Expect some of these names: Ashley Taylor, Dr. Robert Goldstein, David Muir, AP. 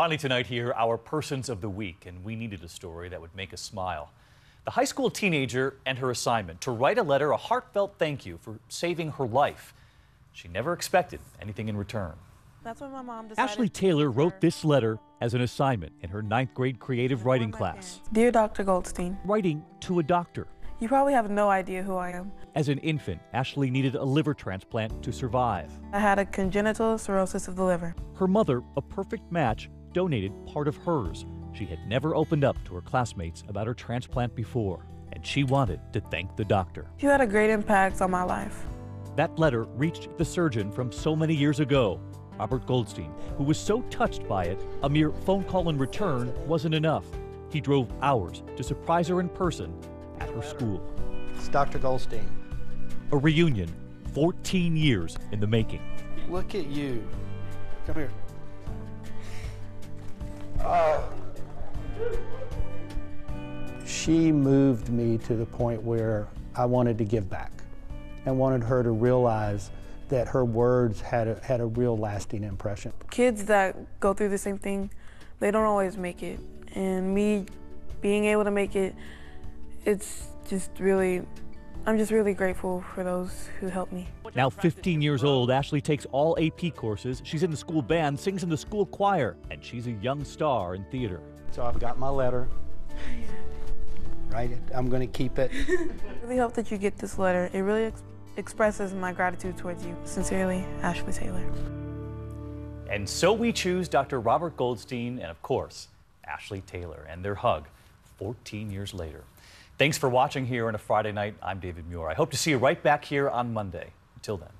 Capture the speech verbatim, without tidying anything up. Finally tonight here, our Persons of the Week, and we needed a story that would make us smile. The high school teenager and her assignment to write a letter, a heartfelt thank you for saving her life. She never expected anything in return. That's what my mom decided. Ashley Taylor wrote this letter as an assignment in her ninth grade creative writing class. Dear Doctor Goldstein. Writing to a doctor. You probably have no idea who I am. As an infant, Ashley needed a liver transplant to survive. I had a congenital cirrhosis of the liver. Her mother, a perfect match, donated part of hers. She had never opened up to her classmates about her transplant before, and she wanted to thank the doctor. You had a great impact on my life. That letter reached the surgeon from so many years ago, Robert Goldstein, who was so touched by it, a mere phone call in return wasn't enough. He drove hours to surprise her in person at her school. It's Doctor Goldstein. A reunion, fourteen years in the making. Look at you. Come here. Uh, she moved me to the point where I wanted to give back and wanted her to realize that her words had a, had a real lasting impression. Kids that go through the same thing, they don't always make it. And me being able to make it, it's just really, I'm just really grateful for those who helped me. Now fifteen years old, Ashley takes all A P courses. She's in the school band, sings in the school choir, and she's a young star in theater. So I've got my letter, right? I'm gonna keep it. I really hope that you get this letter. It really ex expresses my gratitude towards you. Sincerely, Ashley Taylor. And so we choose Doctor Robert Goldstein and, of course, Ashley Taylor and their hug fourteen years later. Thanks for watching here on a Friday night. I'm David Muir. I hope to see you right back here on Monday. Until then.